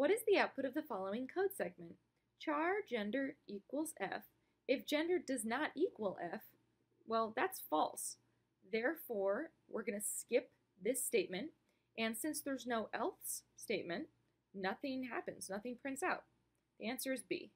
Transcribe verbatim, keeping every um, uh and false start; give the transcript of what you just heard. What is the output of the following code segment? Char gender equals F. If gender does not equal F, well, that's false. Therefore, we're going to skip this statement. And since there's no else statement, nothing happens. Nothing prints out. The answer is B.